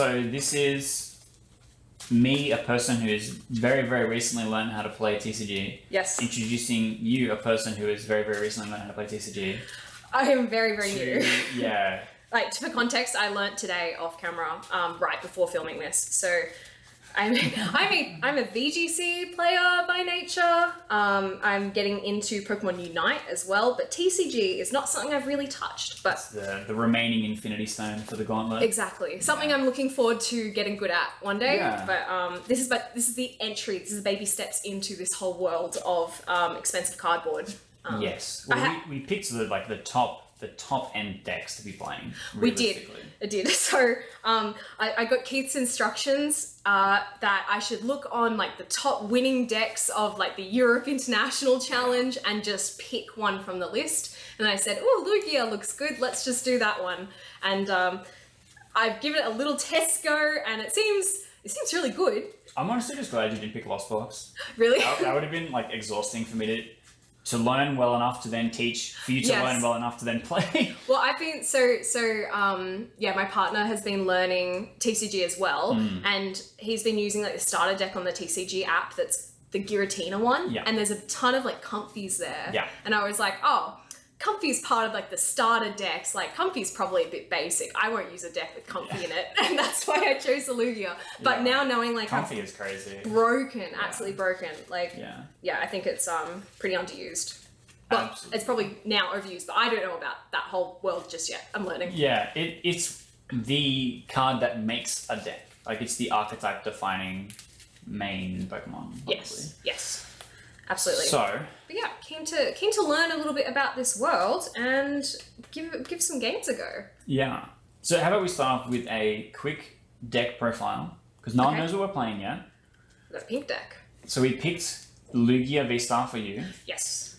So this is me, a person who has very, very recently learned how to play TCG. Yes. Introducing you, a person who has very, very recently learned how to play TCG. I am very, very new. Yeah. Like, for context, I learnt today off camera, right before filming this. So I'm a VGC player by nature. I'm getting into Pokemon Unite as well, but TCG is not something I've really touched. But it's the remaining Infinity Stone for the Gauntlet. Exactly, something I'm looking forward to getting good at one day. Yeah. But this is the entry. This is baby steps into this whole world of expensive cardboard. Yes, well, we picked the top. The top end decks to be playing. We did. I did. So I got Keith's instructions that I should look on the top winning decks of the Europe International Challenge and just pick one from the list. And I said, "Oh, Lugia looks good. Let's just do that one." And I've given it a little test go, and it seems really good. I'm honestly just glad you didn't pick Lost Box. Really? That would have been exhausting for me to learn well enough to then teach, for you to learn well enough to then play. Well, I've been, so my partner has been learning TCG as well, and he's been using the starter deck on the TCG app, that's the Giratina one, and there's a ton of Comfies there. Yeah. And I was like, oh, Comfy's part of the starter decks. Comfy's probably a bit basic. I won't use a deck with Comfy in it, and that's why I chose the Lugia. But now knowing Comfy is crazy, broken, absolutely broken. I think it's pretty underused. Well, absolutely. It's probably now overused, but I don't know about that whole world just yet. I'm learning. Yeah, it's the card that makes a deck. It's the archetype defining main Pokemon. Probably. Yes. Yes. Absolutely. So, but yeah, keen to learn a little bit about this world and give some games a go. Yeah. So how about we start off with a quick deck profile, because no one knows what we're playing yet. The pink deck. So we picked Lugia V Star for you. Yes.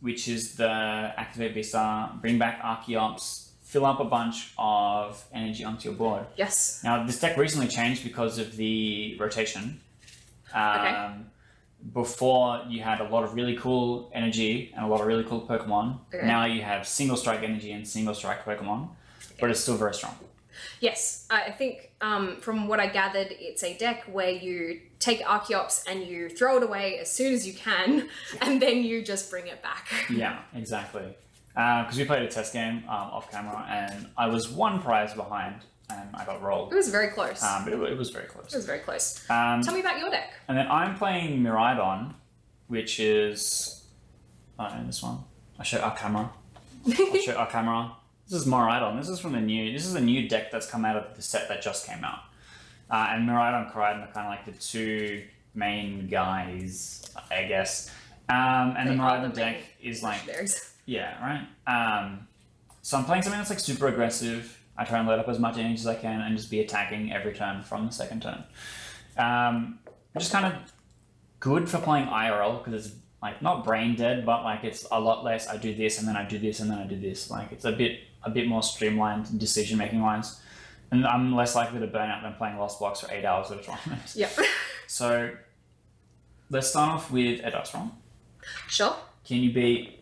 Which is the activate V Star, bring back Archeops, fill up a bunch of energy onto your board. Yes. Now this deck recently changed because of the rotation. Before, you had a lot of really cool energy and a lot of really cool Pokemon. Okay. Now you have single strike energy and single strike Pokemon, but it's still very strong. Yes, I think from what I gathered, it's a deck where you take Archeops and you throw it away as soon as you can, and then you just bring it back. Yeah, exactly. Because we played a test game off camera, and I was one prize behind, and I got rolled. It was very close. But it was very close. It was very close. Tell me about your deck. And then I'm playing Miraidon, which is... I don't know this one. I'll show our camera. I'll show our camera. This is Miraidon. This is from a new deck that's come out of the set that just came out. And Miraidon and Koridon are kind of the two main guys, I guess. And the Miraidon deck is Yeah, right? So I'm playing something that's super aggressive. I try and load up as much energy as I can and just be attacking every turn from the second turn. Which is kind of good for playing IRL, because it's not brain dead, but it's a lot less I do this and then I do this and then I do this. It's a bit more streamlined decision making wise. And I'm less likely to burn out than playing Lost Box for 8 hours at a time. Yep. So let's start off with a dice roll. Sure. Can you be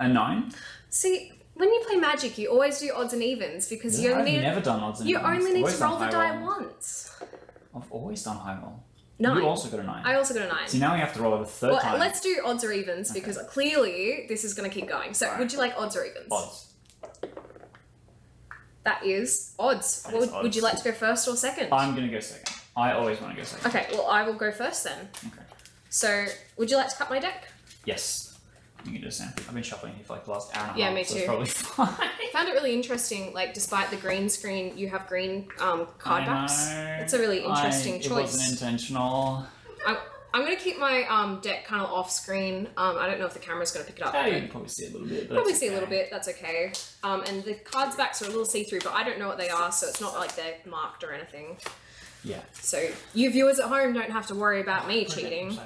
a 9? See, when you play Magic, you always do odds and evens, because you only never done odds and evens. You only need to roll the die once. I've always done high roll. 9. You also got a 9. I also got a 9. So now we have to roll a third time. Let's do odds or evens, because clearly this is going to keep going. So would you like odds or evens? Odds. That is odds. Would you like to go first or second? I'm going to go second. I always want to go second. Okay, well I will go first then. Okay. So would you like to cut my deck? Yes. You can do this now. I've been shuffling here for the last hour and a half. Yeah, me too. So it's probably fine. I found it really interesting, despite the green screen, you have green card backs. It's a really interesting choice. It wasn't intentional. I'm going to keep my deck kind of off screen. I don't know if the camera's going to pick it up. You can probably see a little bit. But probably see a little bit. That's okay. And the card backs are a little see-through, but I don't know what they are, so it's not they're marked or anything. Yeah. So you viewers at home don't have to worry about me cheating.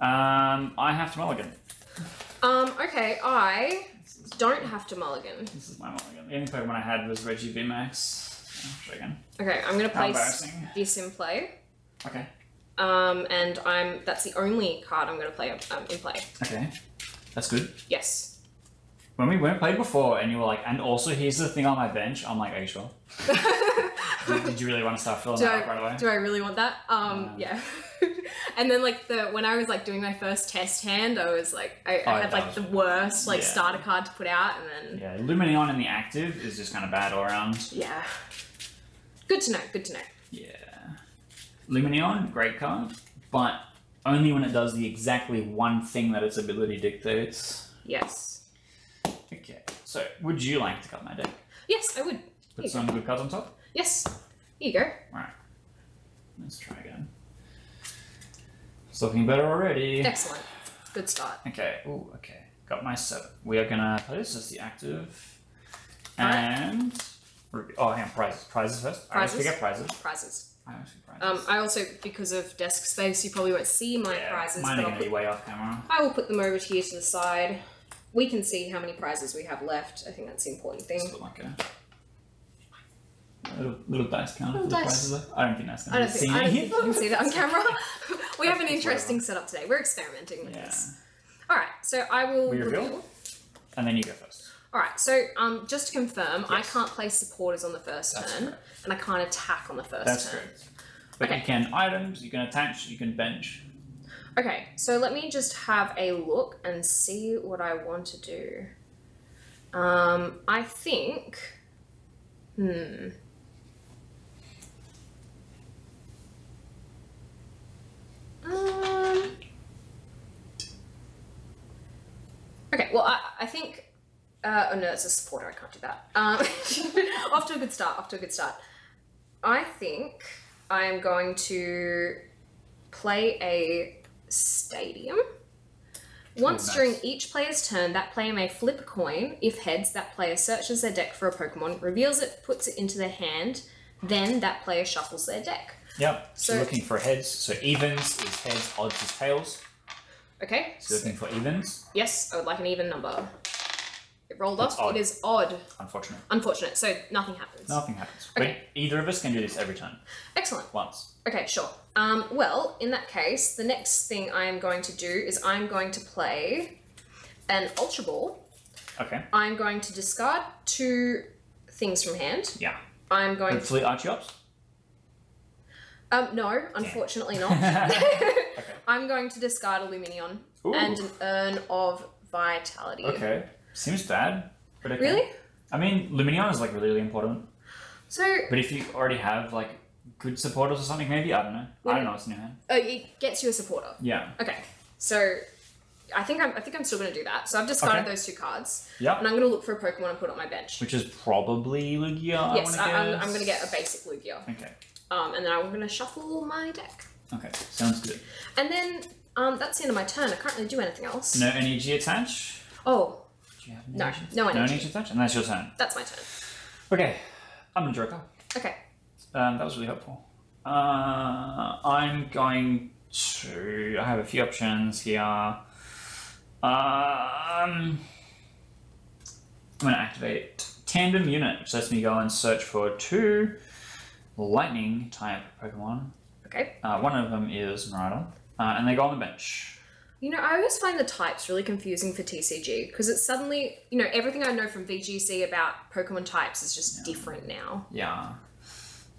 I have to mulligan. Okay, I don't have to mulligan. This is my mulligan. The only Pokemon I had was Reggie VMAX. Okay, I'm gonna place this in play. Okay. And that's the only card I'm gonna play in play. Okay. That's good. Yes. When we went played before and you were like, and also here's the thing on my bench, I'm like, are you sure? Did you really want to start filling that up right away? Do I really want that? Yeah. And then like when I was like doing my first test hand, I was like, I had like the worst starter card to put out, and then Lumineon in the active is just kind of bad all around. Yeah. Good to know. Good to know. Yeah. Lumineon, great card, but only when it does the exactly one thing that its ability dictates. Yes. Okay, so would you like to cut my deck? Yes, I would. Put some good cards on top? Yes. Here you go. Alright. Let's try again. It's looking better already. Excellent. Good start. Okay. Ooh, okay. Got my 7. We are going to play this as the active. And... Right. Oh, hang on. Prizes. Prizes first. I always forget prizes. Prizes. I always forget prizes. I also, because of desk space, you probably won't see my prizes. Mine are going to be way off camera. I will put them over to you to the side. We can see how many prizes we have left. I think that's the important thing. It's like a little dice counter for the prizes left. I don't think that's going to be seen. I don't think you can see that on camera. We have an interesting setup today. We're experimenting with this. All right, so I will reveal. And then you go first. All right, so just to confirm, I can't play supporters on the first turn, and I can't attack on the first turn. That's correct. But you can items, you can attach, you can bench. Okay, so let me just have a look and see what I want to do. I think, okay, well, I think, oh no, it's a supporter, I can't do that. Off to a good start, off to a good start. I think I am going to play a Stadium. Once during each player's turn, that player may flip a coin. If heads, that player searches their deck for a Pokemon, reveals it, puts it into their hand, then that player shuffles their deck. Yep, so looking for heads. So evens is heads, odds is tails. Okay. So looking for evens. Yes, I would like an even number. It rolled off. It is odd. Unfortunate. Unfortunate, so nothing happens. Nothing happens. Okay. But either of us can do this every turn. Excellent. Once. Okay, sure. Well, in that case, the next thing I am going to do is I'm going to play an Ultra Ball. Okay. I'm going to discard 2 things from hand. Yeah. I'm going to... Archeops? No, unfortunately not. Okay. I'm going to discard a Lumineon and an Urn of Vitality. Okay. Seems bad, but okay. Really? I mean, Lumineon is like really, really important. So... But if you already have like... Good supporters or something, maybe? I don't know. I don't know what's in your hand. Oh, it gets you a supporter. Yeah. Okay. So, I think I'm still going to do that. So I've discarded those 2 cards. Yeah. And I'm going to look for a Pokemon and put it on my bench. Which is probably Lugia. Yes, I'm going to get a basic Lugia. Okay. And then I'm going to shuffle my deck. Okay. Sounds good. And then that's the end of my turn. I can't really do anything else. No energy attach. Oh. Do you have any no energy? No energy attach, and that's your turn. That's my turn. Okay. I'm a joker. Okay. That was really helpful. I'm going to... I have a few options here. I'm going to activate Tandem Unit, which lets me go and search for 2 lightning type Pokemon. Okay. One of them is Miraidon, and they go on the bench. You know, I always find the types really confusing for TCG because it's suddenly, you know, everything I know from VGC about Pokemon types is just different now. Yeah.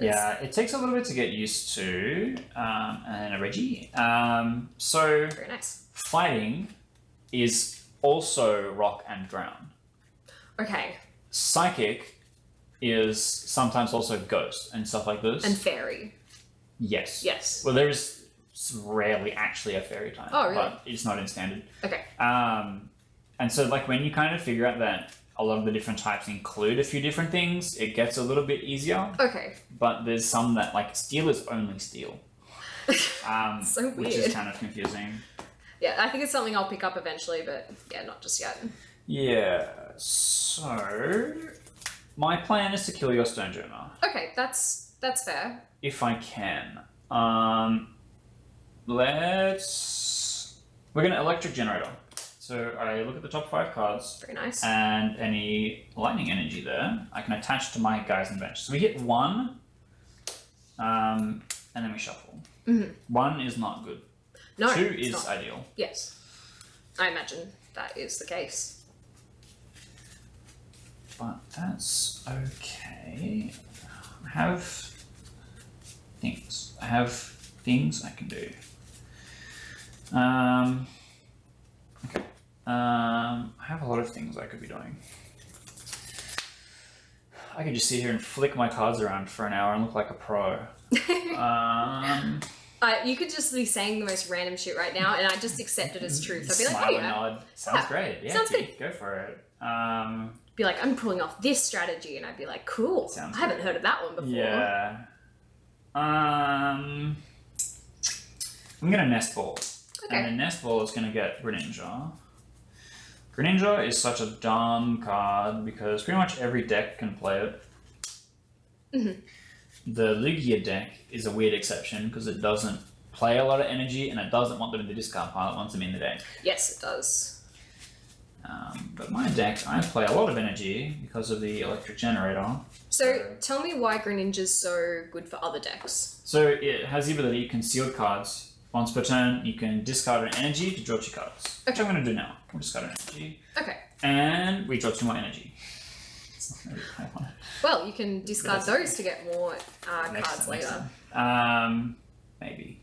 Yeah, it takes a little bit to get used to, and a Reggie. So, very nice. Fighting is also rock and ground. Okay. Psychic is sometimes also ghost and stuff like this. And fairy. Yes. Yes. Well, there is rarely actually a fairy type. Oh, really? But it's not in standard. Okay. And so, like, when you kind of figure out that a lot of the different types include a few different things, it gets a little bit easier. Okay. But there's some that, like, steel is only steel. So weird. Which is kind of confusing. Yeah, I think it's something I'll pick up eventually, but, yeah, not just yet. Yeah, so... My plan is to kill your Stonjourner. Okay, that's fair. If I can. Let's... We're going to Electric Generator. So I look at the top 5 cards. Very nice. And any lightning energy there, I can attach to my guys and bench. So we hit 1, and then we shuffle. Mm-hmm. 1 is not good. No, 2 is not ideal. Yes. I imagine that is the case. but that's okay. I have things. I can do. Okay. I have a lot of things I could be doing. I could just sit here and flick my cards around for an hour and look like a pro. You could just be saying the most random shit right now, and I just accept it as truth. I'd be like, hey, you know, sounds great. Yeah, sounds good. Go for it. Be like, I'm pulling off this strategy, and I'd be like, cool. I haven't heard of that one before. Yeah. I'm gonna Nest Ball, okay. And the Nest Ball is gonna get Greninja. Greninja is such a dumb card because pretty much every deck can play it. Mm-hmm. The Lugia deck is a weird exception because it doesn't play a lot of energy and it doesn't want them in the discard pile, it wants them in the deck. Yes, it does. But my deck, I play a lot of energy because of the Electric Generator. So tell me why Greninja's so good for other decks. So it has the ability, Concealed Cards. Once per turn, you can discard an energy to draw 2 cards. Okay. Which I'm going to do now. We'll discard an energy. Okay. And we draw 2 more energy. Well, you can discard those to get more cards later. Maybe.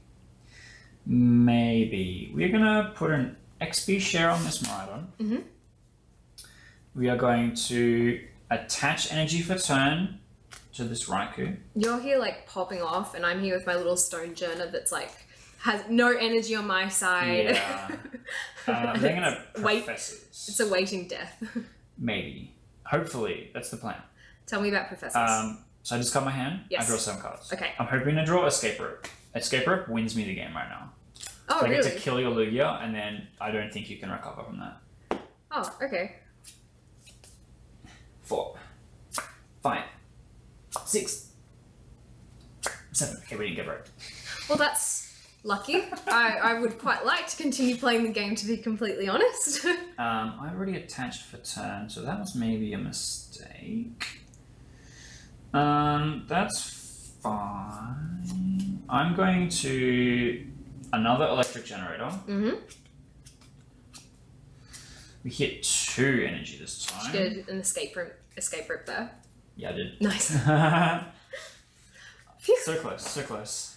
We're going to put an XP Share on this Miraidon. Mm-hmm. We are going to attach energy for turn to this Raikou. You're here like popping off, and I'm here with my little Stonjourner that's like, has no energy on my side. Yeah. They're going to professors. It's awaiting death. Maybe. Hopefully. That's the plan. Tell me about professors. So I just cut my hand. Yes. I draw 7 cards. Okay. I'm hoping to draw Escape Rope. Escape Rope wins me the game right now. Oh, so I really? Get to kill your Lugia, and then I don't think you can recover from that. Oh, okay. 4, 5, 6, 7. Okay, we didn't get roped. Well, that's... lucky. I would quite like to continue playing the game, to be completely honest. I already attached for turn, so that was maybe a mistake. That's fine. I'm going to another Electric Generator. Mm-hmm. We hit 2 energy this time. She did an escape rope there. Yeah, I did. Nice. So close, so close.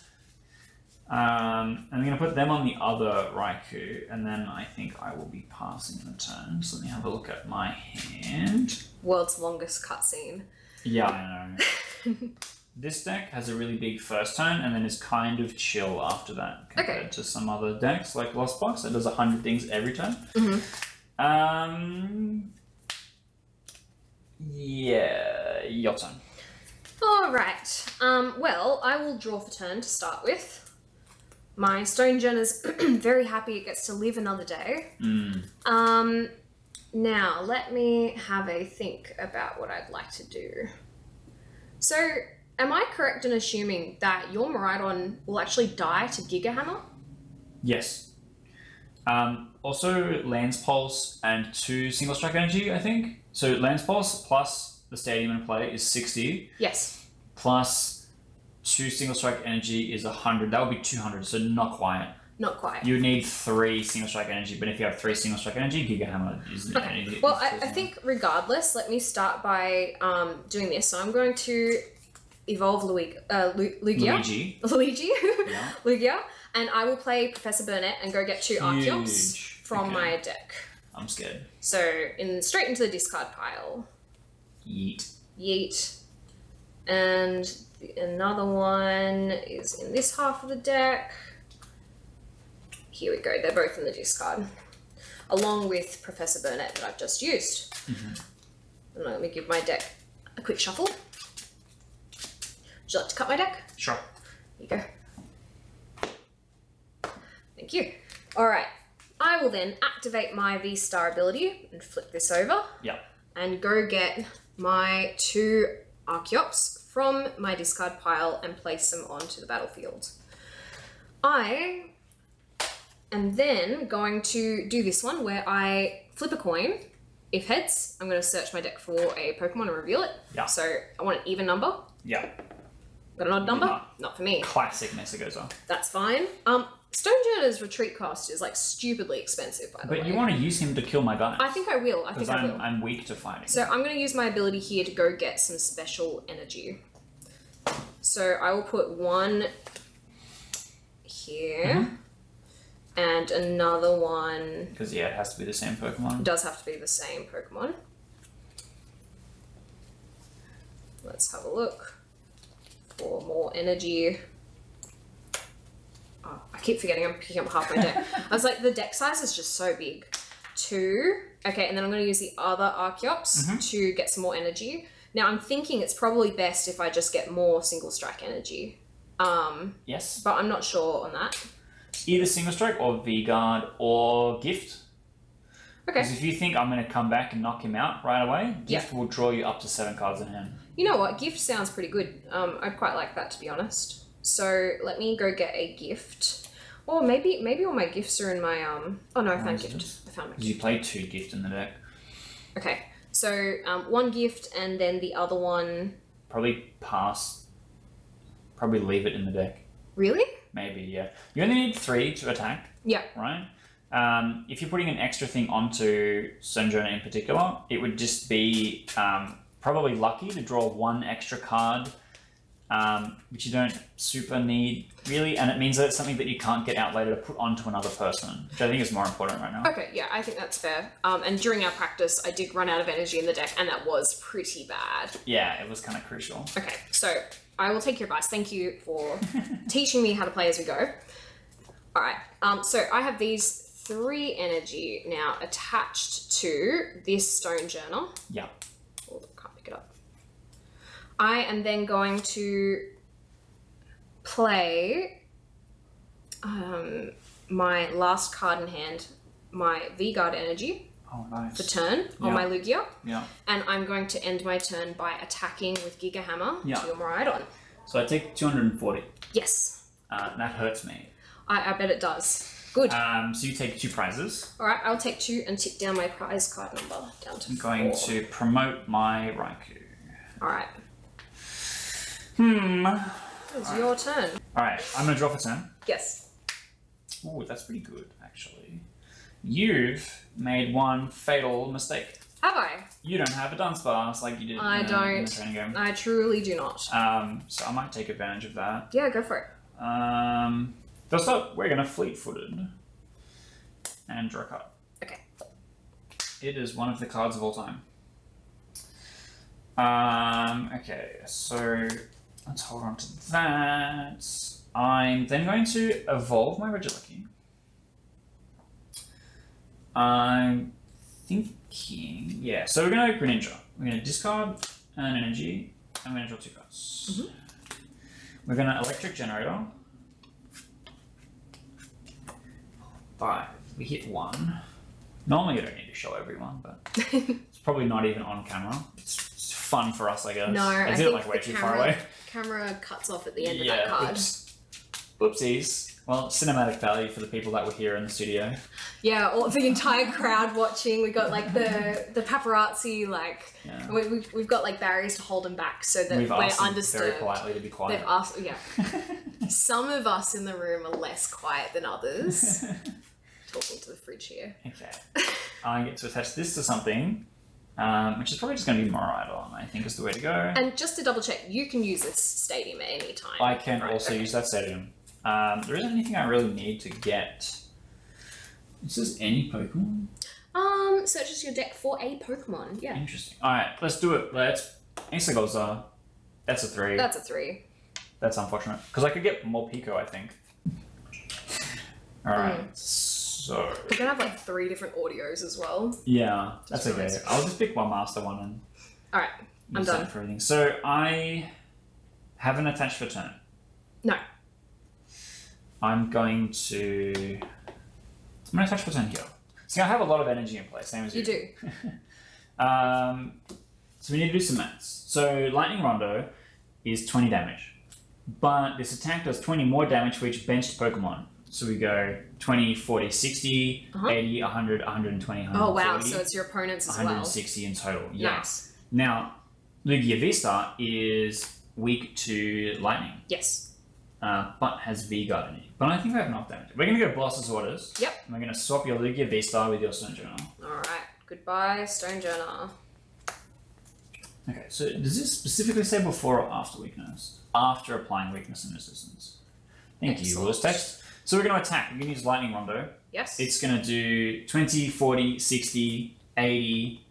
I'm going to put them on the other Raikou, and then I think I will be passing the turn. So let me have a look at my hand. World's longest cutscene. Yeah, I know. This deck has a really big first turn, and then is kind of chill after that compared to some other decks like Lost Box that does 100 things every turn. Mm-hmm. Yeah, your turn. All right. Well, I will draw for turn to start with. My Stonjourner's very happy it gets to live another day. Mm. Now, let me have a think about what I'd like to do. So, am I correct in assuming that your Miraidon will actually die to Giga Hammer? Yes. Also, Lance Pulse and 2 Single Strike Energy, I think. So, Lance Pulse plus the stadium in play is 60. Yes. Plus... 2 Single Strike Energy is 100. That would be 200, so not quite. Not quite. You would need 3 Single Strike Energy, but if you have 3 Single Strike Energy, Giga Hammer is... Okay. Energy. Well, I think regardless, let me start by doing this. So I'm going to evolve Lugia. Yeah. Lugia. And I will play Professor Burnett and go get 2 Archeops from my deck. I'm scared. So straight into the discard pile. Yeet. Yeet. And... another one is in this half of the deck. Here we go. They're both in the discard, along with Professor Burnett that I've just used. Mm-hmm. And let me give my deck a quick shuffle. Would you like to cut my deck? Sure. There you go. Thank you. All right. I will then activate my V Star ability and flip this over. Yeah. And go get my 2 Archeops. From my discard pile and place them onto the battlefield. I am then going to do this one where I flip a coin. If heads, I'm going to search my deck for a Pokemon and reveal it. Yeah. So I want an even number. Yeah. Got an odd number? Not for me. Classic mess it goes on. That's fine. Stonjourner's retreat cost is like stupidly expensive, by the way. But you want to use him to kill my guy. I think I will. I think I will. Because I'm weak to fighting. So I'm going to use my ability here to go get some special energy. So I will put one here. Mm-hmm. And another one... Because, yeah, it has to be the same Pokemon. It does have to be the same Pokemon. Let's have a look for more energy. Oh, I keep forgetting I'm picking up half my deck. I was like, the deck size is just so big. Two. Okay, and then I'm going to use the other Archeops to get some more energy. Now, I'm thinking it's probably best if I just get more Single Strike Energy. Yes. But I'm not sure on that. Either Single Strike or V Guard or Gift. Okay. Because if you think I'm going to come back and knock him out right away, Gift will draw you up to 7 cards in hand. You know what? Gift sounds pretty good. I'd quite like that, to be honest. So let me go get a gift. Or maybe all my gifts are in my... Oh, no, I found Gift. I found my Gift. You played 2 Gift in the deck. Okay. So one Gift and then the other one... Probably pass. Probably leave it in the deck. Really? Maybe, yeah. You only need 3 to attack. Yeah. Right? If you're putting an extra thing onto Stonjourner in particular, it would just be probably lucky to draw 1 extra card, which you don't super need, really, and it means that it's something that you can't get out later to put onto another person, which I think is more important right now. Okay, yeah, I think that's fair. And during our practice, I did run out of energy in the deck, and that was pretty bad. Yeah, it was kind of crucial. Okay, so I will take your advice. Thank you for teaching me how to play as we go. All right, so I have these 3 energy now attached to this Stonjourner. Yeah. Oh, can't pick it up. I am then going to play my last card in hand, my V Guard energy. Oh, nice. For turn on my Lugia. Yeah. And I'm going to end my turn by attacking with Giga Hammer to your Miraidon. So I take 240. Yes. That hurts me. I bet it does. Good. So you take 2 prizes. All right, I'll take 2 and tick down my prize card number down to 4. I'm going to promote my Raikou. All right. It's your turn. All right, I'm going to draw for turn. Yes. Ooh, that's pretty good, actually. You've made one fatal mistake. Have I? You don't have a Dunsparce like you did in the training game. I truly do not. So I might take advantage of that. Yeah, go for it. First up, we're going to Fleet Footed and draw a card. Okay. It is one of the cards of all time. Okay, so let's hold on to that. I'm then going to evolve my Regieleki. I'm thinking... Yeah, so we're going to Greninja. We're going to discard an energy. I'm going to draw 2 cards. We're going to Electric Generator. 5. We hit 1. Normally, you don't need to show everyone, but it's probably not even on camera. It's fun for us, I guess. No, I did it like way too far away. Camera cuts off at the end of that card. Oops. Whoopsies. Well, cinematic value for the people that were here in the studio. Yeah, all the entire crowd watching. We got like the paparazzi. Like we've got like barriers to hold them back so that we're undisturbed. Very politely to be quiet. They've asked, some of us in the room are less quiet than others. Talking to the fridge here. Okay, I get to attach this to something, which is probably just going to be Miraidon. I think is the way to go. And just to double check, you can use this stadium at any time. I can also use that stadium. There isn't anything I really need to get. Is this any Pokemon? Searches your deck for a Pokemon, yeah. Interesting. Alright, let's do it. Let's... Insta-Golza. That's a 3. That's a 3. That's unfortunate. Because I could get Morpeko, I think. Alright, so... We're gonna have like 3 different audios as well. Yeah, that's okay. I'll just pick one master one and... Alright, I'm done. For everything. So, I haven't attached for turn. No. I'm going to touch button here. See, I have a lot of energy in play, same as you. You do. So we need to do some maths. So Lightning Rondo is 20 damage, but this attack does 20 more damage for each benched Pokemon. So we go 20, 40, 60, 80, 100, 120, 140. Oh wow, so it's your opponents as well. 160 in total, yes. Nice. Now, Lugia V Star is weak to Lightning. Yes. but has V Guard in it. But I think we have enough damage. We're going to go Boss's Orders. Yep. And we're going to swap your Lugia V Star with your Stonjourner. Alright. Goodbye, Stonjourner. Okay, so does this specifically say before or after weakness? After applying weakness and resistance. Thank you, Rules Text. So we're going to attack. We're going to use Lightning Rondo. Yes. It's going to do 20, 40, 60, 80,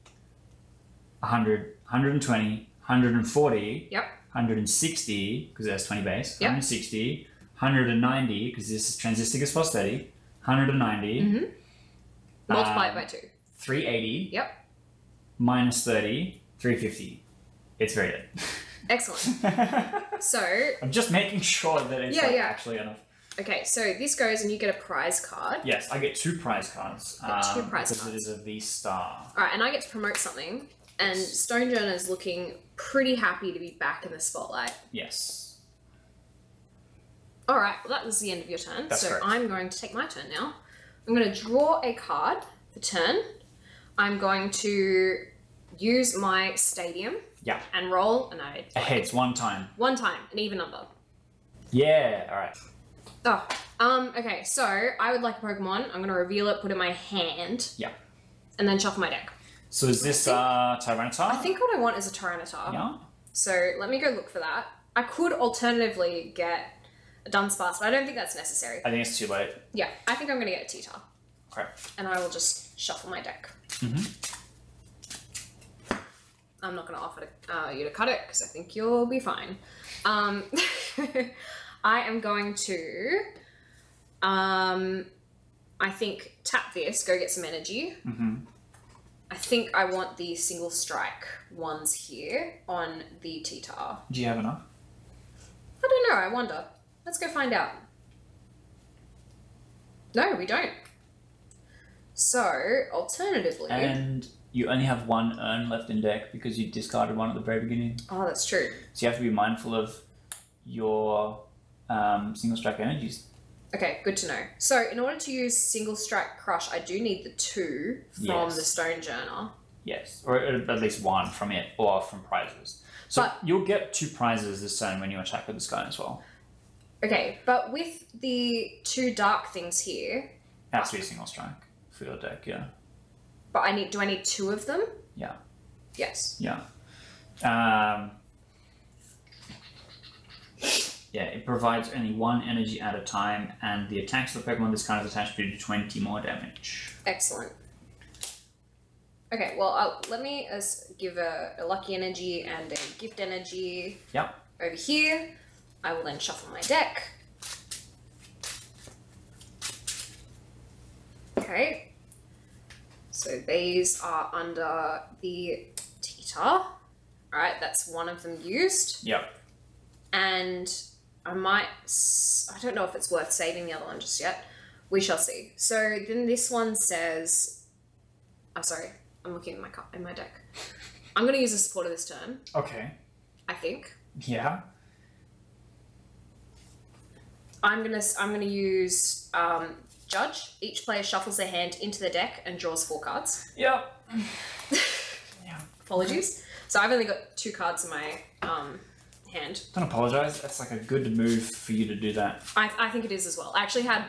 100, 120, 140, yep. 160, because it has 20 base, yep. 160, 190, because this is transistor gives plus 30, 190. Mm-hmm. Multiply it by 2. 380. Yep. Minus 30, 350. It's very good. Excellent. So I'm just making sure that it's actually enough. Okay, so this goes and you get a prize card. Yes, I get 2 prize cards. Two prize cards. Because it is a V Star. Alright, and I get to promote something. And yes. Stonjourner is looking pretty happy to be back in the spotlight. Yes. Alright, well that was the end of your turn. That's so correct. I'm going to take my turn now. I'm going to draw a card for turn. I'm going to use my stadium. Yeah. And roll and I... A heads, one time. One time, an even number. Yeah, alright. Oh, okay, so I would like a Pokemon. I'm going to reveal it, put it in my hand. Yeah. And then shuffle my deck. So is this Tyranitar? I think what I want is a Tyranitar. Yeah. So let me go look for that. I could alternatively get a Dunsparce, but I don't think that's necessary. I think it's too late. Yeah, I think I'm going to get a Tyranitar. Okay. And I will just shuffle my deck. Mm-hmm. I'm not going to offer to, you to cut it because I think you'll be fine. I am going to, I think, tap this, go get some energy. Mm-hmm. I think I want the single strike ones here on the Tyranitar. Do you have enough? I don't know, I wonder. Let's go find out. No, we don't. So, alternatively... And you only have one urn left in deck because you discarded one at the very beginning. Oh, that's true. So you have to be mindful of your... single strike energies. Okay, good to know. So in order to use single strike crush, I do need the 2 from the Stonjourner. Yes, or at least 1 from it, or from prizes. So but, you'll get 2 prizes this turn when you attack with this guy as well. Okay, but with the 2 dark things here... That's to be single strike for your deck, yeah. But I need. Do I need 2 of them? Yeah. Yes. Yeah. Yeah, it provides only 1 energy at a time, and the attacks of the Pokemon this card is attached to do 20 more damage. Excellent. Okay, well, let me give a lucky energy and a gift energy over here. I will then shuffle my deck. Okay. So these are under the Tyranitar. Alright, that's one of them used. Yep. And... I don't know if it's worth saving the other one just yet. We shall see. So then this one says, I'm sorry, I'm looking at my card, in my deck. I'm going to use a supporter this turn. Okay. I think. Yeah. I'm going to use Judge. Each player shuffles their hand into the deck and draws 4 cards. Yeah. Yeah. Apologies. So I've only got 2 cards in my, hand. Don't apologise, that's like a good move for you to do that. I think it is as well. I actually had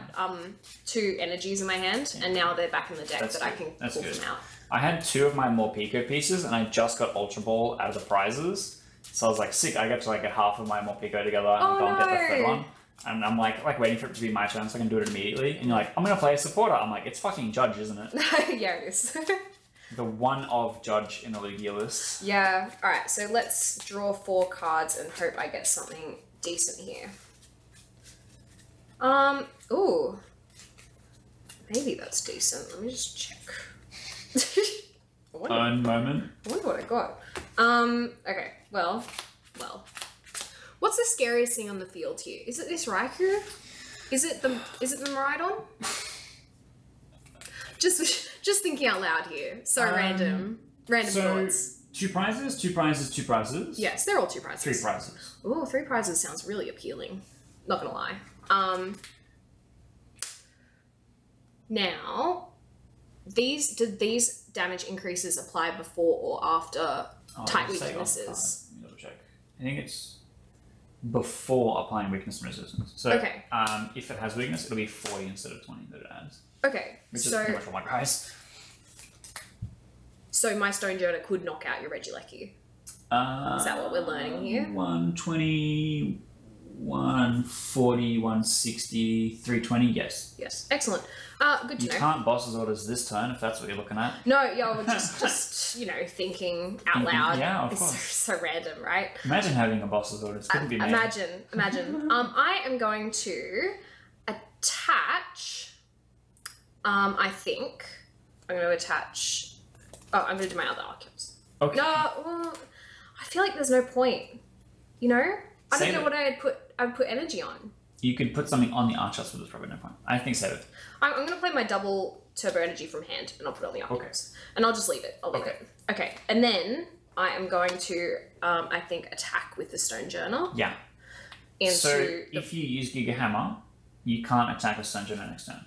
2 energies in my hand and now they're back in the deck that I can pull them out. I had 2 of my Morpeko pieces and I just got Ultra Ball out of the prizes. So I was like, sick, I get to like get half of my Morpeko together and go and get the third one. And I'm like waiting for it to be my turn so I can do it immediately. And you're like, I'm going to play a supporter. I'm like, it's fucking Judge, isn't it? Yeah, it is. The one of Judge in the Lugia list. Yeah. Alright, so let's draw 4 cards and hope I get something decent here. Ooh. Maybe that's decent. Let me just check. I wonder what I got. Okay. Well. What's the scariest thing on the field here? Is it this Raikou? Is it the Miraidon? Just thinking out loud here. So random. Random thoughts. 2 prizes. Yes, they're all 2 prizes. 3 prizes. Ooh, 3 prizes sounds really appealing. Not gonna lie. Now, did these damage increases apply before or after type weaknesses? Let me double check. I think it's before applying weakness and resistance. So okay. If it has weakness, it'll be 40 instead of 20 that it adds. Okay. Which is pretty much all my price. So my Stonjourner could knock out your Regieleki. Is that what we're learning here? 120, 140, 160, 320, yes. Yes, excellent. Good to know. You can't Boss's Orders this turn if that's what you're looking at. No, yeah, just you know, thinking out loud. Yeah, of course. So random, right? Imagine having a Boss's Orders. Couldn't be made. Imagine. I am going to attach, I think, I'm going to attach, oh, I'm going to do my other Archeops. Okay. No, well, I feel like there's no point, you know? I don't know what I'd put energy on. You could put something on the Archeops, but there's probably no point. I think save it. I'm going to play my double turbo energy from hand, and I'll put it on the Archeops. Okay. And I'll just leave it. I'll leave it. Okay. And then I am going to, I think, attack with the Stonjourner. Yeah. Into so if you use Giga Hammer, you can't attack with Stonjourner next turn.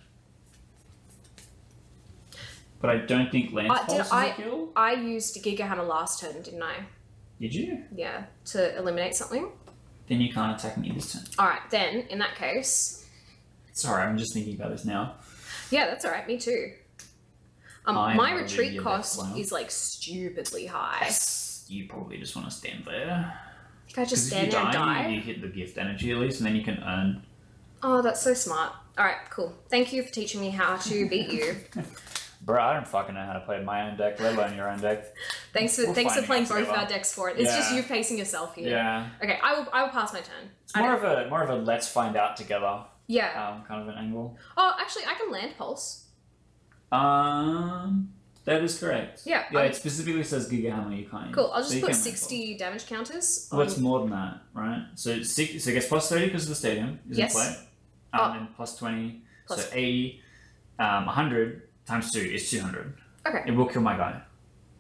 But I don't think Lance Pulse is a kill. I used Giga Hammer last turn, didn't I? Did you? Yeah, to eliminate something. Then you can't attack me this turn. Alright, then, in that case... Sorry, I'm just thinking about this now. Yeah, that's alright, me too. My retreat cost is like stupidly high. Yes, you probably just want to stand there. I think I just stand there and die. You hit the gift energy at least, and then you can earn... Oh, that's so smart. Alright, cool. Thank you for teaching me how to beat you. Bro, I don't fucking know how to play my own deck, let alone your own deck. Thanks for playing both our decks for it. It's just you pacing yourself here. Yeah. Okay, I will pass my turn. It's more of a let's find out together. Yeah. Kind of an angle. Oh, actually, I can land pulse. That is correct. Yeah. Yeah, it specifically says Giga Hammer. You can't. Cool. I'll just put 60 damage counters. Well, it's more than that, right? So it gets plus 30 because of the stadium is in play. And plus 20, plus so 80, 100. Times 2 is 200. Okay. It will kill my guy.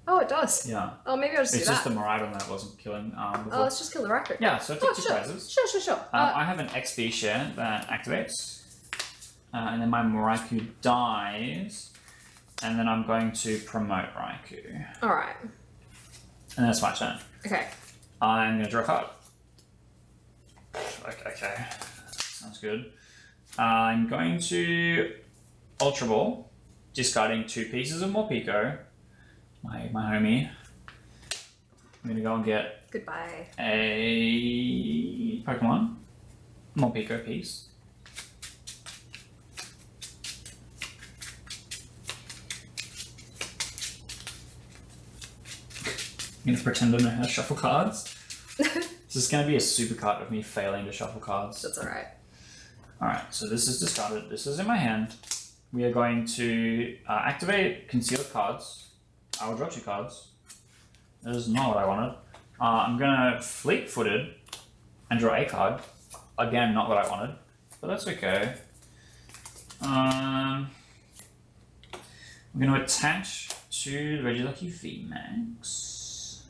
Oh, it does? Yeah. Oh, maybe I'll just do that. It's just the Miraidon that wasn't killing. Oh, let's just kill the Raikou. Yeah, so I took 2 prizes. Sure. I have an XP share that activates. And then my Miraidon dies. And then I'm going to promote Raikou. Alright. And that's my turn. Okay. I'm going to draw a card. Okay. Sounds good. I'm going to Ultra Ball. Discarding 2 pieces of Morpeko, my homie. I'm gonna go and get a Pokemon Morpeko piece. I'm gonna pretend I know how to shuffle cards. This is gonna be a supercut of me failing to shuffle cards. That's alright. Alright, so this is discarded. This is in my hand. We are going to activate Concealed Cards. I will draw 2 cards. That is not what I wanted. I'm going to Fleet Footed and draw a card. Again, not what I wanted, but that's okay. I'm going to attach to the Regieleki VMAX.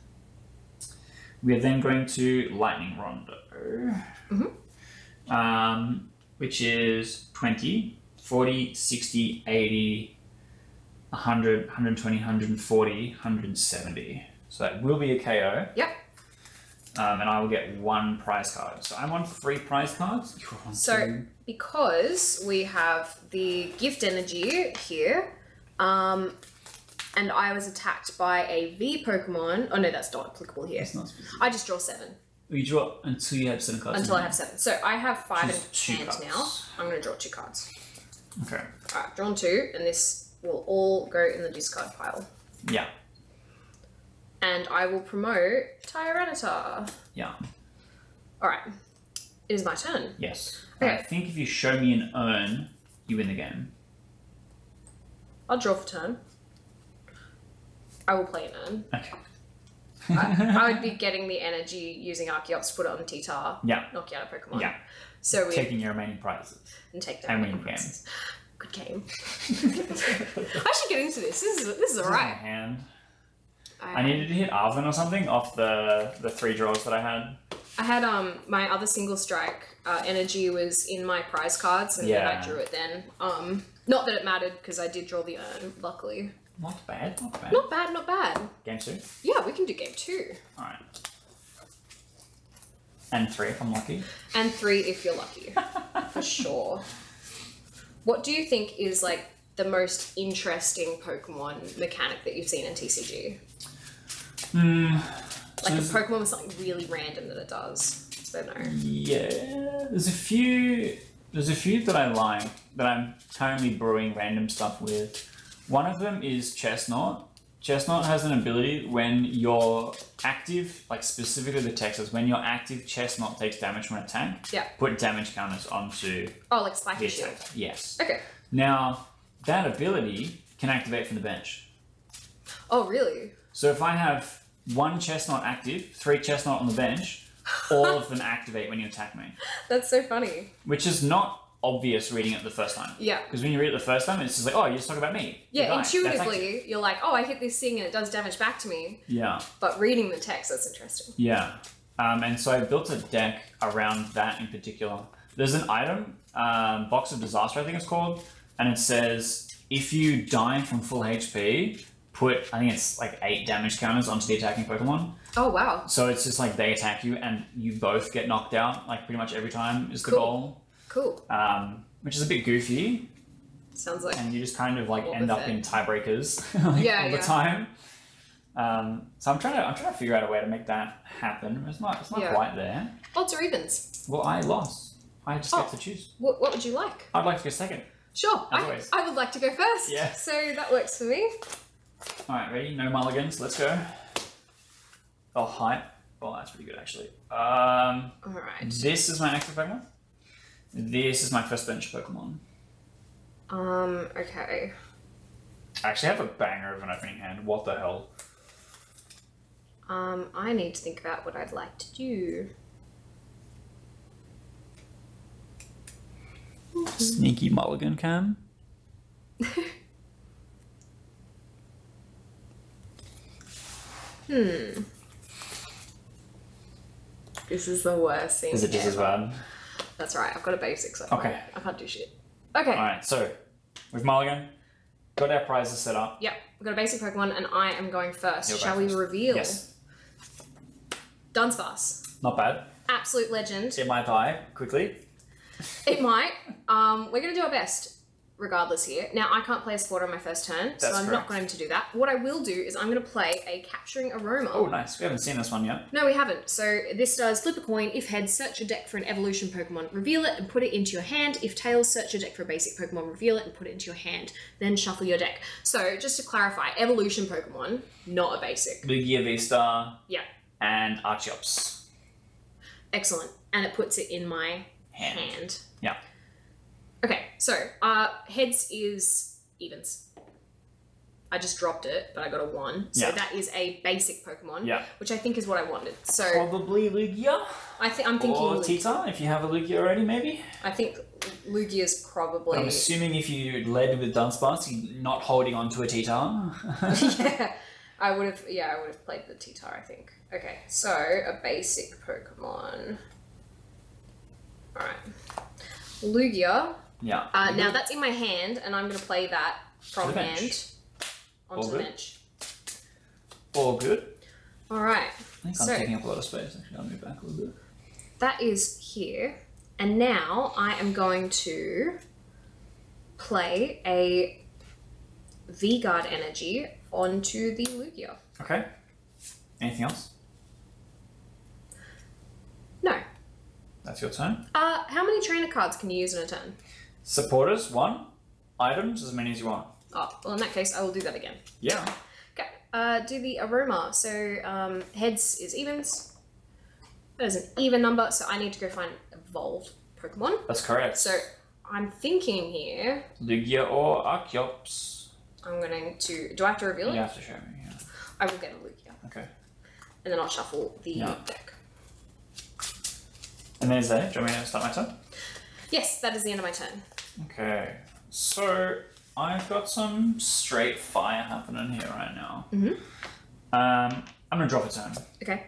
We are then going to Lightning Rondo, which is 20. 40, 60, 80, 100, 120, 140, 170. So that will be a KO. Yep. And I will get 1 prize card. So I'm on 3 prize cards. You're on 2. Because we have the gift energy here, and I was attacked by a V Pokemon. Oh no, that's not applicable here. It's not specific. I just draw 7. You draw until you have 7 cards. Until I have 7. So I have 5 in hand now. I'm going to draw 2 cards. Okay. Alright, drawn 2, and this will all go in the discard pile. Yeah. And I will promote Tyranitar. Yeah. Alright. It is my turn. Yes. Okay. I think if you show me an urn, you win the game. I'll draw for turn. I will play an urn. Okay. I would be getting the energy using Archeops to put it on Tyranitar. Yeah. Knock you out a Pokemon. Yeah. So taking your remaining prizes. And take that. And winning games. Good game. I should get into this. This is alright. I needed to hit Arvin or something off the 3 draws that I had. I had my other single strike energy was in my prize cards, and then I drew it then. Not that it mattered because I did draw the urn, luckily. Not bad, not bad. Not bad, not bad. Game 2? Yeah, we can do game 2. Alright. And 3 if I'm lucky. And 3 if you're lucky, for sure. What do you think is like the most interesting Pokemon mechanic that you've seen in TCG? Like so a Pokemon with something really random that it does. I don't know. Yeah, there's a few that I like that I'm currently brewing random stuff with. One of them is Chesnaught. Chesnaught has an ability when you're active, like specifically the Texas, when you're active, Chesnaught takes damage from an attack. Yeah. Put damage counters onto. Oh, like Slash Shield. Yes. Okay. Now that ability can activate from the bench. Oh, really? So if I have 1 Chesnaught active, 3 Chesnaught on the bench, all of them activate when you attack me. That's so funny. Which is not obvious reading it the first time. Yeah. Because when you read it the first time, it's just like, oh, you're just talking about me. Yeah, goodbye. Intuitively, you're like, oh, I hit this thing and it does damage back to me. Yeah. But reading the text, that's interesting. Yeah. And so I built a deck around that in particular. There's an item, Box of Disaster, I think it's called, and it says, if you die from full HP, put, I think it's like 8 damage counters onto the attacking Pokemon. Oh, wow. So it's just like they attack you and you both get knocked out, like pretty much every time is the goal. Cool. Which is a bit goofy. Sounds like. And you just kind of like end up in tiebreakers like, all the time. So I'm trying to figure out a way to make that happen. It's not quite there. Odds or evens? Well, I lost. I just get to choose. What would you like? I'd like to go second. Sure. I would like to go first. Yeah. So that works for me. All right, ready? No mulligans. Let's go. Oh, hype. Well, that's pretty good actually. All right. This is my active Pokemon. This is my first bench Pokemon. Okay. I actually have a banger of an opening hand. What the hell? I need to think about what I'd like to do. Sneaky mulligan, Cam. This is the worst thing. Is it just as bad? That's right, I've got a basic, so okay. I can't do shit. Okay. Alright, so with mulligan, got our prizes set up. Yep, we've got a basic Pokemon and I am going first. Shall we reveal? Yes. Dunsparce. Not bad. Absolute legend. It might die quickly. It might. We're going to do our best regardless here. Now, I can't play a sport on my first turn, so I'm not going to do that. What I will do is I'm going to play a Capturing Aroma. Oh, nice. We haven't seen this one yet. No, we haven't. So this does flip a coin. If heads, search your deck for an evolution Pokemon, reveal it and put it into your hand. If tails, search your deck for a basic Pokemon, reveal it and put it into your hand. Then shuffle your deck. So just to clarify, evolution Pokemon, not a basic. Lugia V Star. Yeah. And Archeops. Excellent. And it puts it in my hand. Yeah. Okay, so heads is evens. I just dropped it, but I got a 1. So that is a basic Pokemon, which I think is what I wanted. So probably Lugia. I'm thinking or Tita, if you have a Lugia already, maybe. I think Lugia's probably. But I'm assuming if you led with Dunsparce, you're not holding on to a Tita. I would have played the Tita, I think. Okay, so a basic Pokemon. All right, Lugia. Yeah. Now that's in my hand, and I'm going to play that from hand onto the bench. All good. All right. I think I'm taking up a lot of space. Actually, I'll move back a little bit. That is here, and now I am going to play a V Guard energy onto the Lugia. Okay. Anything else? No. That's your turn. How many trainer cards can you use in a turn? Supporters, 1. Items, as many as you want. Oh, well in that case, I will do that again. Yeah. Okay, do the aroma. So heads is evens. That is an even number, so I need to go find an evolved Pokemon. That's correct. So I'm thinking here. Lugia or Archeops. I'm going to, do I have to reveal it? You have to show me, yeah. I will get a Lugia. Okay. And then I'll shuffle the deck. And there's that. Do you want me to start my turn? Yes, that is the end of my turn. Okay. So, I've got some straight fire happening here right now. I'm going to drop a turn. Okay.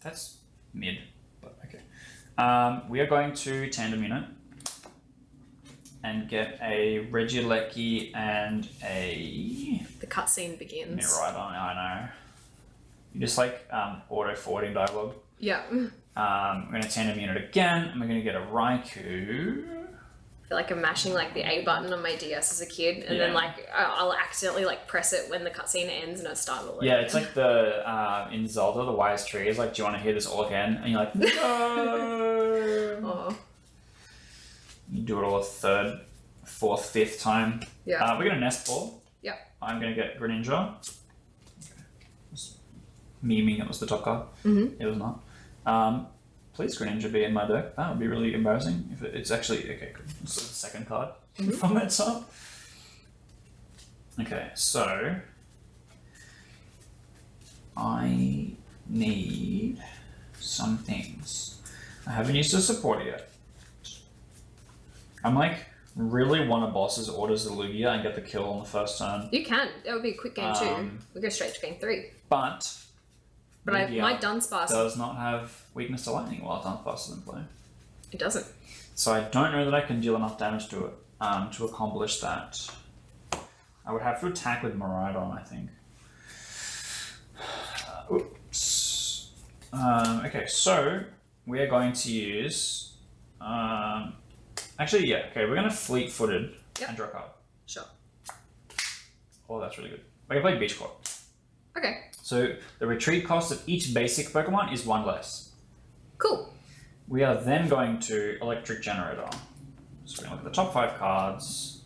That's mid, but okay. We are going to Tandem Unit and get a Regieleki and a... The cutscene begins. Miraidon, I know. You just like auto-forwarding dialogue. Yeah. I'm going to Tandem Unit again, and we're going to get a Raikou. I feel like I'm mashing like the A button on my DS as a kid, and then like I'll accidentally like press it when the cutscene ends and I start all again. It's like the in Zelda, the wise tree is like, do you want to hear this all again? And you're like, no. Oh. You do it all a third, fourth, fifth time. Yeah. We're gonna Nest Ball. Yeah. I'm gonna get Greninja. Memeing it was the top card. Mm-hmm. It was not. Please Greninja be in my deck. That would be really embarrassing if it's actually okay. Good. So the second card from its up. Okay, so I need some things. I haven't used a support yet. I'm like really want to Boss's Orders the Lugia and get the kill on the first turn. You can. That would be a quick game too. We'll go straight to game three. But my Dunsparce does not have weakness to lightning while Dunsparce is in play. It doesn't. So I don't know that I can deal enough damage to it to accomplish that. I would have to attack with Miraidon, I think. Oops. Okay, so we are going to use... actually, yeah, okay, we're going to Fleet Footed and draw a card. Sure. Oh, that's really good. I can play Beach Court. Okay. So the retreat cost of each basic Pokemon is one less. Cool. We are then going to Electric Generator. So we're going to look at the top 5 cards.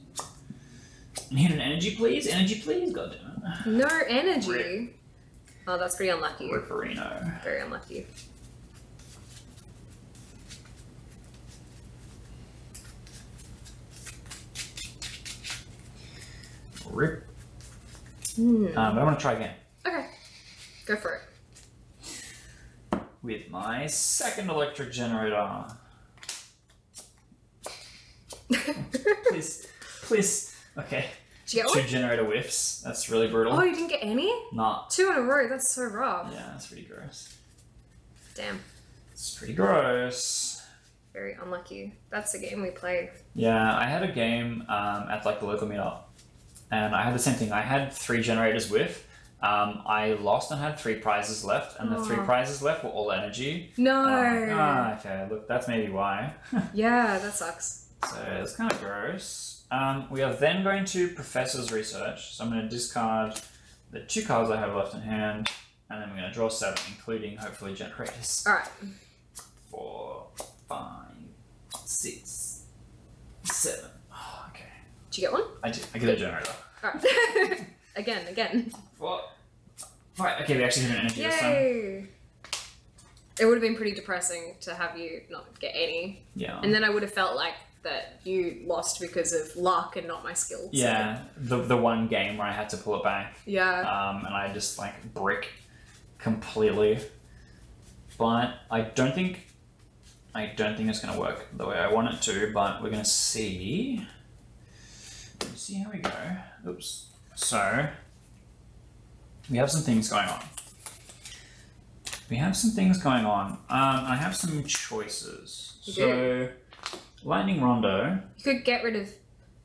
Need an energy, please? Energy, please? God damn it. No energy. Rip. Oh, that's pretty unlucky. Ripperino. Very unlucky. Rip. But I want to try again. Okay. Go for it. With my second Electric Generator. please. Okay. Did you get one? 2 generator whiffs. That's really brutal. Oh, you didn't get any? Nah. 2 in a row. That's so rough. Yeah, that's pretty gross. Damn. It's pretty gross. Very unlucky. That's the game we played. Yeah, I had a game at like the local meetup, and I had the same thing. I had 3 generators whiff. I lost and had 3 prizes left, and the 3 prizes left were all energy. No! Okay, look, that's maybe why. Yeah, that sucks. So, that's kind of gross. We are then going to Professor's Research, so I'm going to discard the 2 cards I have left in hand, and then we're going to draw 7, including, hopefully, generators. Alright. 4, 5, 6, 7. Oh, okay. Did you get one? I did. I get a generator. Alright. Again. What? Right. Okay, we actually have an energy this time. It would have been pretty depressing to have you not get any. Yeah. And then I would have felt like that you lost because of luck and not my skills. Yeah. So. The one game where I had to pull it back. Yeah. And I just like brick completely. But I don't think it's gonna work the way I want it to. But we're gonna see. Let's see how we go. Oops. So, we have some things going on. I have some choices. So, Lightning Rondo. You could get rid of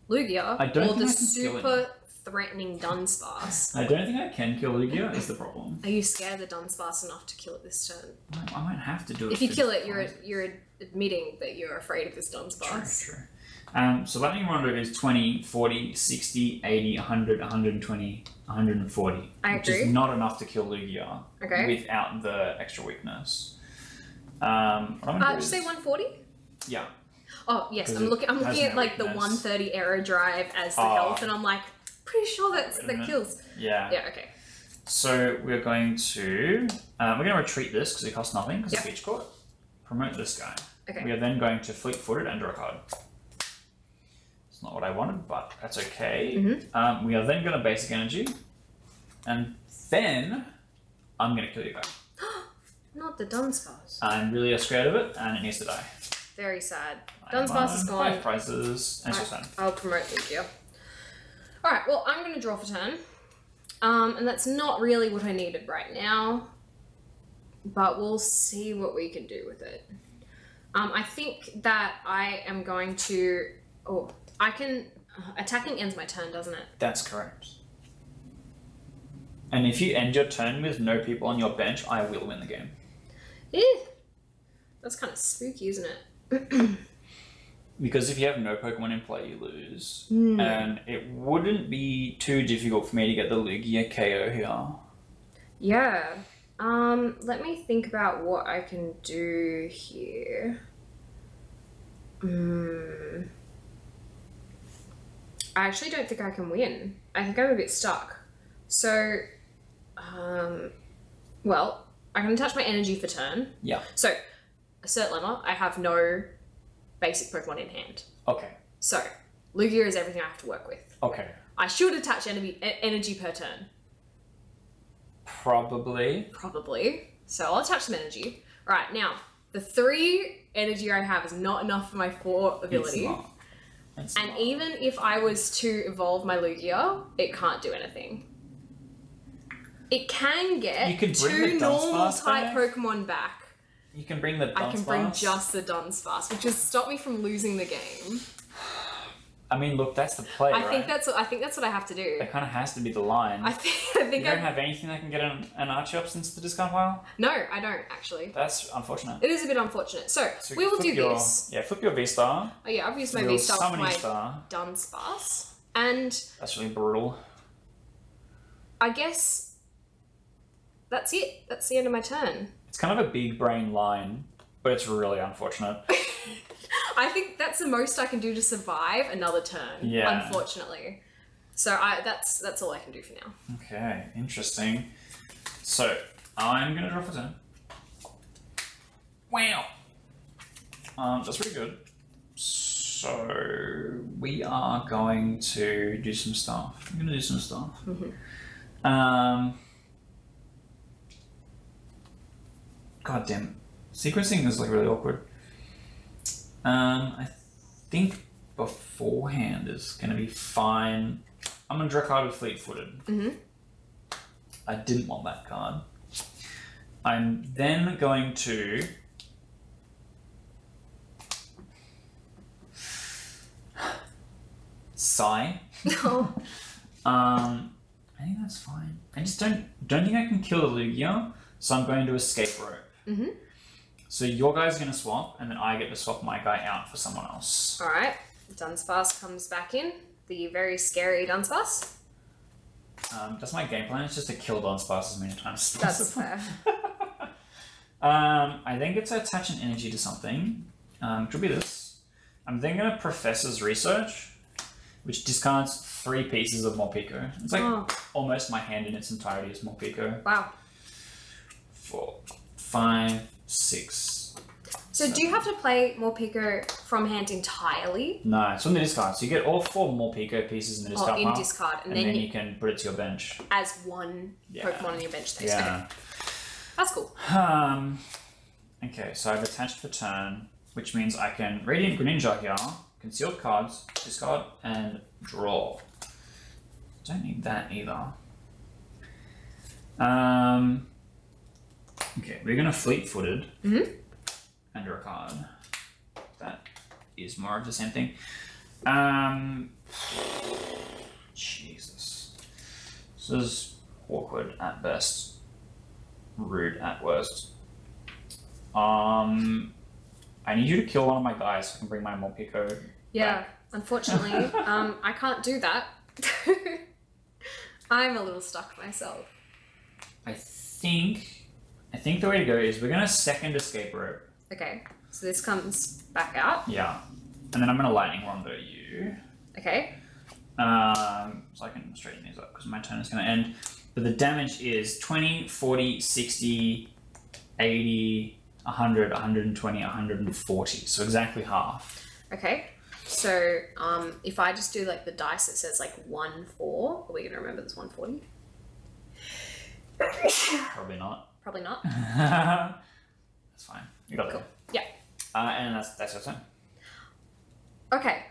Lugia or the super threatening Dunsparce. I don't think I can kill Lugia is the problem. Are you scared of the Dunsparce enough to kill it this turn? I might have to do it. If you kill it, you're admitting that you're afraid of this Dunsparce. True. So Lightning Rondo is 20, 40, 60, 80, 100, 120, 140. I agree. Which is not enough to kill Lugia without the extra weakness. Did you say 140? Yeah. Oh, yes. I'm looking at like the 130 Aero Drive as the health, and I'm like, pretty sure that kills. Yeah. Yeah, okay. So we're going to... we're going to retreat this because it costs nothing because it's Beach Court. Promote this guy. Okay. We are then going to Fleet Footed and draw a card. Not what I wanted, but that's okay. We are then going to basic energy, and then I'm going to kill you guys. Not the Dunsparce. I'm really scared of it, and it needs to die. Very sad. Dunsparce is gone. 5 prizes, and it's your turn. I'll promote Lugia. All right. Well, I'm going to draw for turn, and that's not really what I needed right now, but we'll see what we can do with it. I think that I am going to. Oh. I can... attacking ends my turn, doesn't it? That's correct. And if you end your turn with no people on your bench, I will win the game. Yeah. That's kind of spooky, isn't it? Because if you have no Pokemon in play, you lose. Mm. And it wouldn't be too difficult for me to get the Lugia KO here. Yeah. Let me think about what I can do here. I actually don't think I can win. I think I'm a bit stuck. So, well, I can attach my energy for turn. Yeah. So, Assert Lemma, I have no basic Pokemon in hand. Okay. So, Lugia is everything I have to work with. Okay. I should attach energy per turn. Probably. Probably. So I'll attach some energy. All right, now, the 3 energy I have is not enough for my 4 ability. It's not. It's and not. Even if I was to evolve my Lugia, it can't do anything. It can get 2 normal type Pokemon back. You can bring the Dunsparce. I can bring just the Dunsparce, which has stopped me from losing the game. I mean, look, that's the play, right? I think that's what I have to do. That kind of has to be the line. I think I don't have anything that can get an Archeops since the discard pile? No, I don't, actually. That's unfortunate. It is a bit unfortunate. So we will do this. Yeah, flip your V Star. Oh yeah, I've used my V Star for my Dunsparce. And... that's really brutal. I guess... that's it. That's the end of my turn. It's kind of a big brain line, but it's really unfortunate. I think that's the most I can do to survive another turn, yeah. Unfortunately. So that's all I can do for now. Okay, interesting. So, I'm going to draw for turn. Wow! That's pretty good. So, we are going to do some stuff. I'm going to do some stuff. Mm-hmm. God damn it. Sequencing is like really awkward. I think beforehand is going to be fine. I'm going to draw a card with Fleet Footed. Mm-hmm. I didn't want that card. I'm then going to... sigh. No. I think that's fine. I just don't think I can kill the Lugia, so I'm going to Escape Rope. Mm-hmm. So your guy's going to swap, and then I get to swap my guy out for someone else. All right. Dunsparce comes back in. The very scary Dunsparce. That's my game plan. It's just to kill Dunsparce as many times as possible. That's fair. I then get to attach an energy to something. Which will be this. I'm then going to Professor's Research, which discards 3 pieces of Morpeko. It's like almost my hand in its entirety is Morpeko. Wow. 4, 5, 6. So do you have to play Morpeko from hand entirely? No, it's from the discard. So you get all 4 Morpeko pieces in the discard pile. And then you can put it to your bench. As one Pokemon on your bench. Yeah. Okay. That's cool. Okay, so I've attached for turn, which means I can Radiant Greninja here, Concealed Cards, discard, and draw. Don't need that either. Okay, we're going to Fleet Footed under a card. That is more of the same thing. Jesus. This is awkward at best. Rude at worst. I need you to kill one of my guys so I can bring my Morpeko. Yeah, back. Unfortunately, I can't do that. I'm a little stuck myself. I think the way to go is we're going to second Escape Rope. Okay, so this comes back out. Yeah, and then I'm going to Lightning Rondo you. Okay. So I can straighten these up because my turn is going to end. But the damage is 20, 40, 60, 80, 100, 120, 140. So exactly half. Okay, so if I just do like the dice that says like 1, 4, are we going to remember this 140? Probably not. Probably not. That's fine. You got it. Cool. Yeah. And that's your turn. Okay.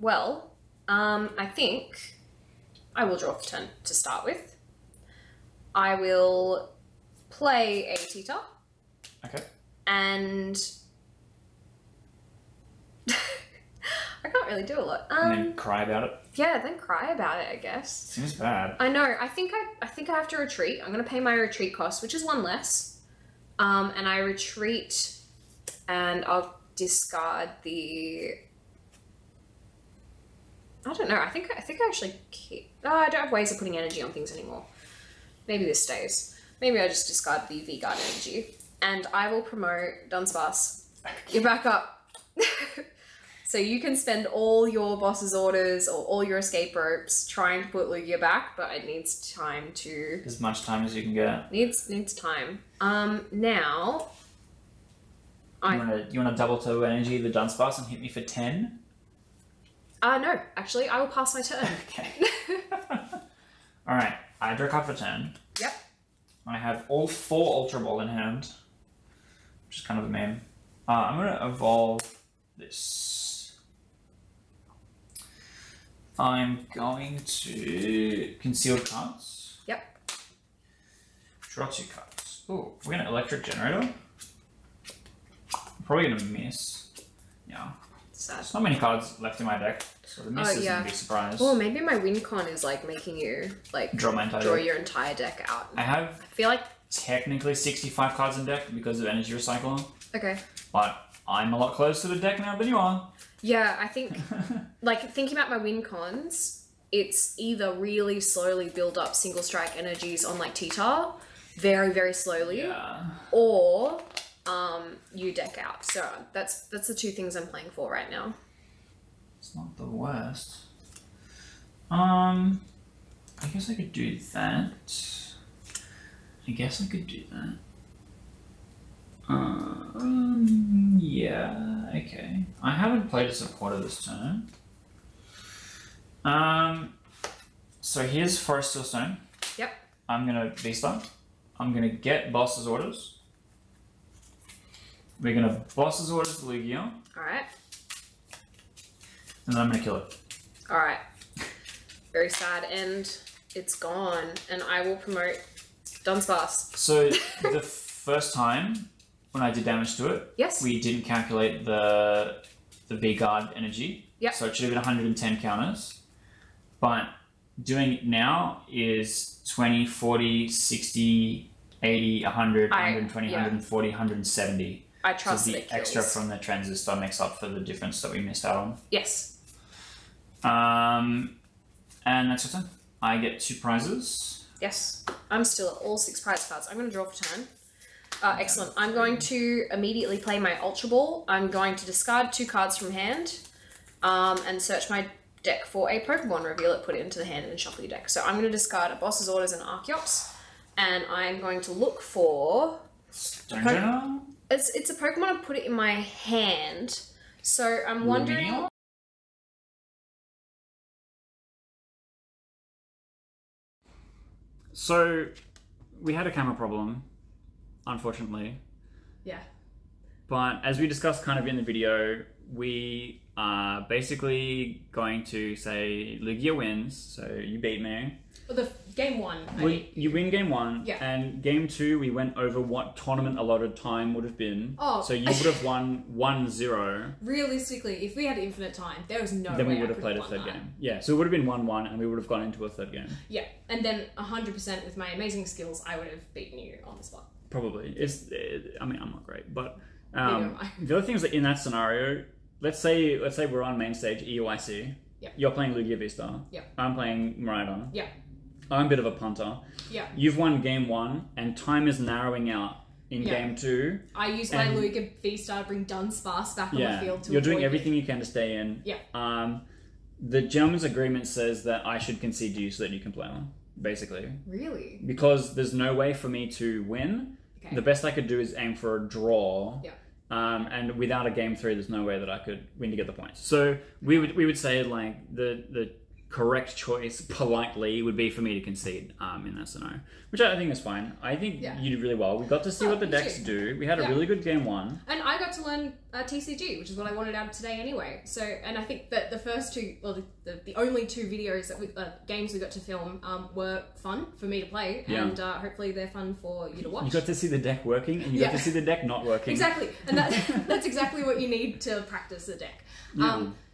Well, I think I will draw for turn to start with. I will play a Tita. Okay. And I can't really do a lot. And then cry about it. Yeah, then cry about it, I guess. Seems bad. I know. I think I have to retreat. I'm going to pay my retreat cost, which is 1 less. And I retreat and I'll discard the, I don't know, I think I actually keep, no, I don't have ways of putting energy on things anymore. Maybe this stays. Maybe I just discard the V Guard energy. And I will promote Dunsparce. You're back up. So you can spend all your Boss's Orders or all your Escape Ropes trying to put Lugia back, but it needs time to... As much time as you can get. Needs time. Now... You want to double turbo energy the Dunsparce and hit me for 10? No. Actually, I will pass my turn. Okay. Alright. I draw a card for turn. Yep. I have all 4 Ultra Ball in hand, which is kind of a meme. I'm going to evolve this. I'm going to Concealed Cards. Yep. Draw 2 cards. Ooh, we're going to Electric Generator. I'm probably going to miss. Yeah. Sad. There's not many cards left in my deck, so the miss isn't a big surprise. Oh, maybe my win con is like making you like draw your entire deck out. I feel like technically 65 cards in deck because of energy recycling. Okay. But I'm a lot closer to the deck now than you are. Yeah, I think like thinking about my win cons, it's either really slowly build up single strike energies on like Tyranitar, very, very slowly. Yeah. Or you deck out. So that's the 2 things I'm playing for right now. It's not the worst. I guess I could do that. Yeah, okay. I haven't played a supporter this turn. So here's Forest Steel Stone. Yep. I'm gonna V Star. I'm gonna get Boss's Orders. We're going to Boss's Orders to Lugia. Alright. And then I'm going to kill it. Alright. Very sad end. It's gone. And I will promote Dunsparce. So, the first time when I did damage to it, yes, we didn't calculate the V Guard energy. Yep. So it should have been 110 counters. But doing it now is 20, 40, 60, 80, 100, 120, yeah. 140, 170. I trust so the extra from the transistor makes up for the difference that we missed out on. Yes. And that's your turn. I get 2 prizes. Yes. I'm still at all 6 prize cards. I'm going to draw for turn. Excellent. I'm going to immediately play my Ultra Ball. I'm going to discard 2 cards from hand and search my deck for a Pokemon. Reveal it, put it into the hand, and shuffle your deck. So I'm going to discard a Boss's Orders and Archeops, and I'm going to look for... Stonjourner? It's a Pokemon I put it in my hand, so I'm wondering... Lumineon? So, we had a camera problem, unfortunately. Yeah. But as we discussed kind of in the video, we are basically going to say Lugia wins, so you beat me. Well, the game 1. You win game 1. Yeah. And game 2, we went over what tournament allotted time would have been. Oh. So you would have won 1-0. Realistically, if we had infinite time, there was no way. Then we would have played a third game. Yeah. So it would have been 1-1, and we would have gone into a third game. Yeah. And then 100% with my amazing skills, I would have beaten you on the spot. Probably. I mean, I'm not great, but the other thing is that in that scenario, let's say we're on main stage EUIC. Yeah. You're playing Lugia V Star. Yeah. I'm playing Miraidon. Yeah. I'm a bit of a punter. Yeah. You've won game 1, and time is narrowing out in game 2. I use my Lugia V Star to bring Dunsparce back on the field. You're doing everything you can to stay in. Yeah. The gentleman's agreement says that I should concede to you so that you can play on, basically. Really? Because there's no way for me to win. Okay. The best I could do is aim for a draw. Yeah. And without a game 3, there's no way that I could win to get the points. So we would say like the correct choice politely would be for me to concede in that scenario, which I think is fine. I think you did really well. We got to see what the decks do. We had a really good game 1, and I got to learn TCG, which is what I wanted out of today anyway. So, and I think that the first 2, well, the only 2 videos that games we got to film were fun for me to play, and hopefully they're fun for you to watch. You got to see the deck working, and you got to see the deck not working. Exactly, and that's exactly what you need to practice the deck.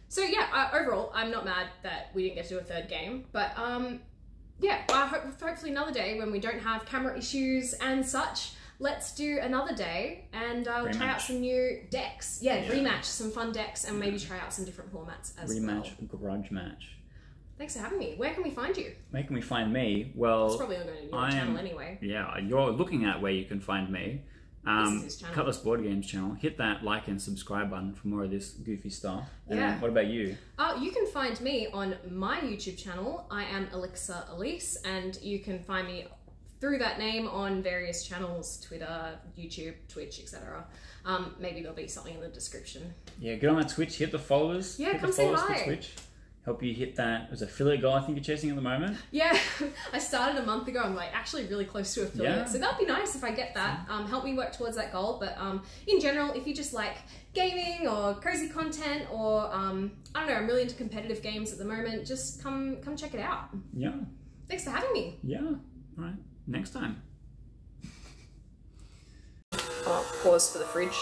So yeah, overall, I'm not mad that we didn't get to do a third game, but hopefully another day when we don't have camera issues and such, let's do another day and I'll try out some new decks. Yeah, yeah, rematch some fun decks and maybe try out some different formats as well. Rematch, grudge match. Thanks for having me. Where can we find you? Where can we find me? Well, it's probably on your channel anyway. Yeah, you're looking at where you can find me. Cutlass Board Games channel. Hit that like and subscribe button for more of this goofy stuff. And what about you? You can find me on my YouTube channel. I am Elixir Elise, and you can find me through that name on various channels, Twitter, YouTube, Twitch, etc. Maybe there'll be something in the description. Yeah, get on that Twitch, hit the followers. Yeah, come say hi. Twitch. Help you hit that as affiliate goal I think you're chasing at the moment. Yeah, I started a month ago. I'm like actually really close to affiliate. Yeah. So that'd be nice if I get that. Help me work towards that goal. But in general, if you just like gaming or crazy content or I don't know, I'm really into competitive games at the moment, just come check it out. Yeah. Thanks for having me. Yeah. All right. Next time. Pause for the fridge.